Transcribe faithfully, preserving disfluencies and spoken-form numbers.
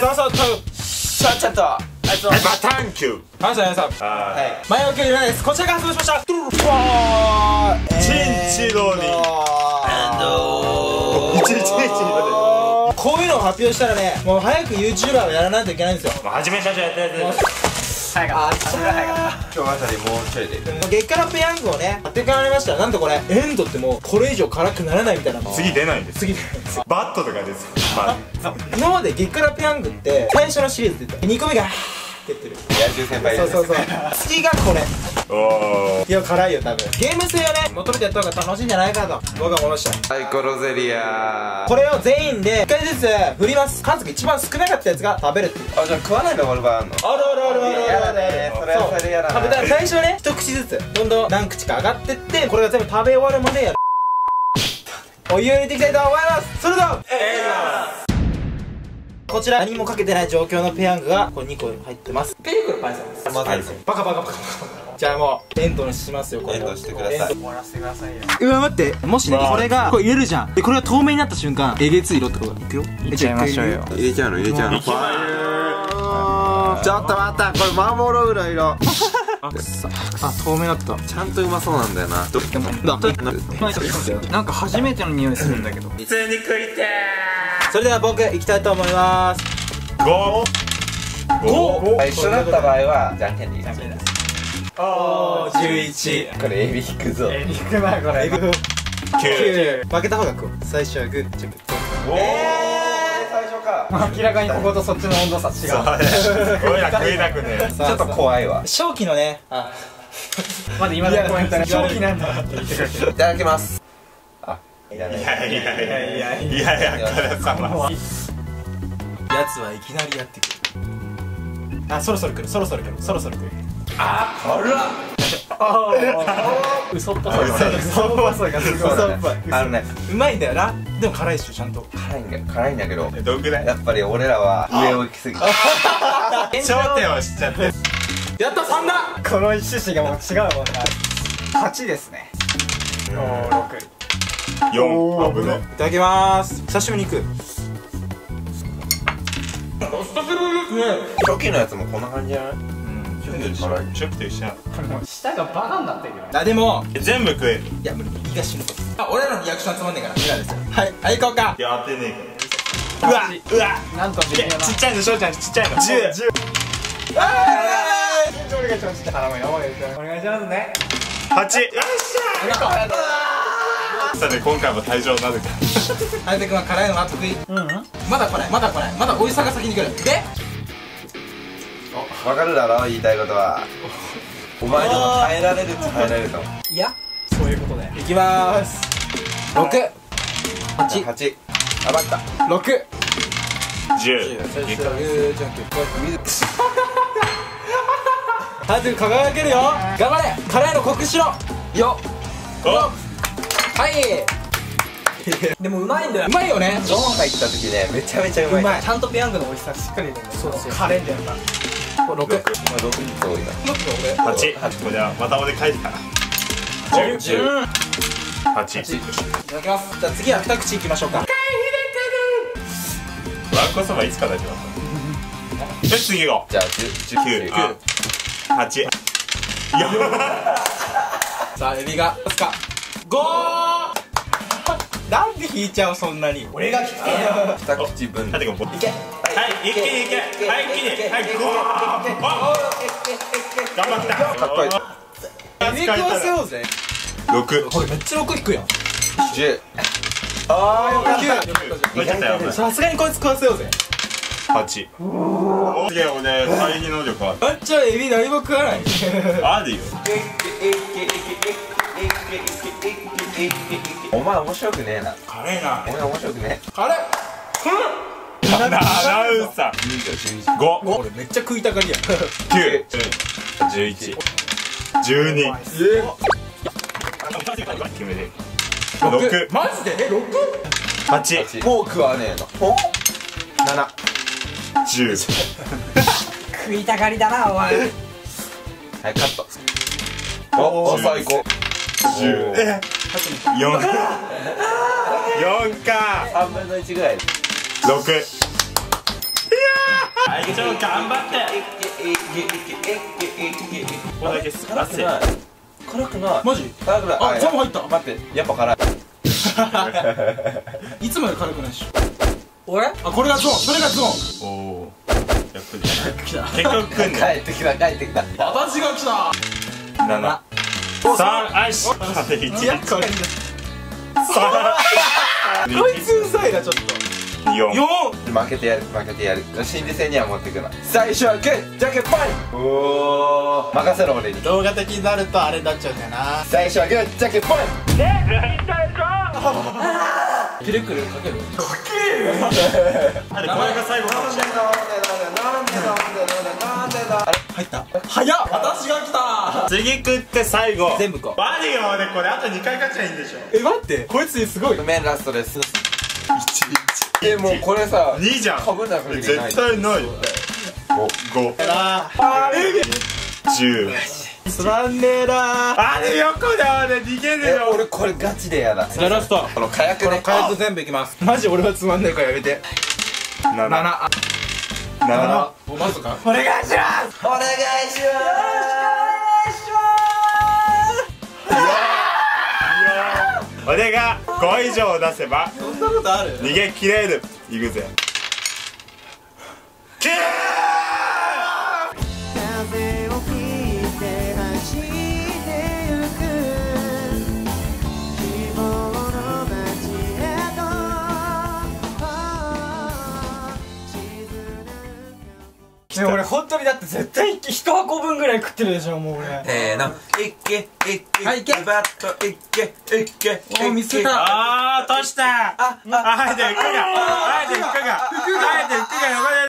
そうそうそう、ちょっとあいつのバタンキューあいつのやさ前置きいらないです。こちらが発動しました。チンチロリチンチロリ、こういうのを発表したらね、もう早く ユーチューバー をやらないといけないんですよ。初め社長やってるやつ早かった、早かった。今日あたりもうちょいで激辛ペヤングをね当てかられました。なんとこれエンドってもうこれ以上辛くならないみたいな、次出ないんです、次出ないんです。バットとかです今まで激辛ペヤングって最初のシリーズ出たにこめが出てる野球先輩、そうそうそう、次がこれ。おーいや辛いよ、多分ゲーム性をね求めてやった方が楽しいんじゃないかと僕は思いました。サイコロゼリア、これを全員でいっかいずつ振ります。数が一番少なかったやつが食べるっていう。あ、じゃあ食わないの俺はあんの？あるあるあるあるあるあるある、それやだね。食べたら最初ね一口ずつどんどん何口か上がってって、これが全部食べ終わるまでやるお湯を入れていきたいと思います。それではえいます。こちら何もかけてない状況のペヤングがこれにこ入ってます。ペリクルパイセンです。バカバカバカバカ。じゃあもうエンドにしますよ。これエンドしてください。終わらせてくださいよ。うわ待って、もしねこれがこれ入れるじゃん、でこれが透明になった瞬間えげつ色ってことがいくよ。入れちゃいましょうよ。入れちゃうの入れちゃうの。ちょっと待った、これ守ろう裏色。あ、透明だった。ちゃんとうまそうなんだよな。なんか初めての匂いするんだけど。普通に食いてー。それでは僕行きたいと思います。ご ご一緒だった場合はじゃんけんでいいです。おおじゅういち、これエビ引くぞ。エビ引くな、これきゅう。負けた方がこう最初はグーチョキ。ええ明らかにこことそっちの温度差違う。俺ら食えなくね。ちょっと怖いわ。正気のね。まだ今のコメントね。正気なんだ。いただきます。あ、いやいやいやいやいやいや。やつはいきなりやってくる。あ、そろそろ来る、そろそろ来る、そろそろ来る。あ、辛っ。嘘っぽさがあるね。うまいんだよな。でも辛いっしょ、ちゃんと辛いんだよ。辛いんだけどどんぐらいやっぱり俺らは上を行きすぎて頂点を知っちゃって。やった、さんだ。このいちがもう違うもんな。はちですね。よんろくよん。危ない。いただきます。久しぶりに行く。初期のやつもこんな感じじゃない？ショックと一緒やん。舌がバカになってるよ。あ、でも全部食える。いや無理、胃が死ぬ。あ、俺らのリアクションつまんねえからミラーですよ。はい、はい、行こうか。いや、当てねえから。うわ、うわなんと微妙な。ちっちゃいの、しょうちゃんちっちゃいの。じゅう じゅう。あーお願いしますね。はち。よっしゃー。さて、今回も退場なぜか相手君は辛いのが得意。まだこれ、まだこれ、まだおいしさが先に来る。でわかるだろ、言いたいことは。お前にも耐えられるっちゃ耐えられると思う。いや、そういうことだよ。いきまーす。ろく はち はち。あばったろく じゅう。早く輝けるよ。頑張れ、辛いの酷しろよ。はいでもうまいんだよ。うまいよね。ドーンがいった時ね、めちゃめちゃうまい。うまい。ちゃんとペヤングの美味しさしっかり出る。そうそう。カレーだよな。六。今六人と多いな。八。八個じゃまた俺書いてから。十。八。いただきます。じゃあ次は二口いきましょうか。回避できる。わんこそばいつから出ます。で次が。じゃあ十。九。八。四。さあエビがすか。五。なんで引いちゃう、そんなに。俺がきついよ。二口分。はい、いけ。はい、いけいけ。はい、いけ。はい、ゴー。頑張った。かっこいい。エビ食わせようぜ。六。これめっちゃ六引くやん。十。ああ、九。さすがにこいつ食わせようぜ。八。すげえ、俺、再現能力ある。あっちゃエビ何も食わない。あるよ。お前面白くねえな。辛いな。お前面白くねえ。辛い。アナウンサー。五。これめっちゃ食いたがりや。九。十一。十二。決めて。六。マジで？六？八。もう食わねえの。七。十。食いたがりだなお前。はいカット。おお最高。十。よんかよんかさんぶんのいちぐらい。ろく。いやけちゃおう、頑張ってこれだけす辛くない、辛くない、マジ辛くない、あ、ジャム入った、待って、やっぱ辛いいつもより辛くないっしょ俺？あ、これがゾーン、それがゾーン、おお。結局来んね、帰ってきた、帰ってきた、私が来たなな さん、よしこいつうざいな、ちょっとよん負けてやる、負けてやる、心理戦には持ってくな、最初はグー、じゃんけんぽい、おお任せろ俺に、動画的になるとあれになっちゃうんだよな、最初はグー、じゃんけんぽい、ねっくるくるかけるかける名前が最後かもしれない、あれ入った、早っ、私が来た、次食って最後全部こうバディが、俺これあとにかい勝ちゃいいんでしょ、え、待ってこいつすごい、面ラストです、いちいち、え、もうこれさにじゃん、かぶんなくて絶対ないよ、ごごあれじゅうつまんねえな、あれよこだ、あれ逃げねえよ、俺これガチでやだ、ラストこの火薬ね、火薬全部いきます、マジ俺はつまんねえからやめて、ななななおまずか、お願いします、お願いします、俺がご以上出せばそんなことある、逃げ切れる、いくぜ、キー俺本当にだって絶対一箱分ぐらい食ってるでしょ、もう俺、せーの、いっけいっけ、はい、いけ、バッといっけいっけ、おー見せた、あー、とした、あ、あえて服が、あえて服が、あえて服が汚れる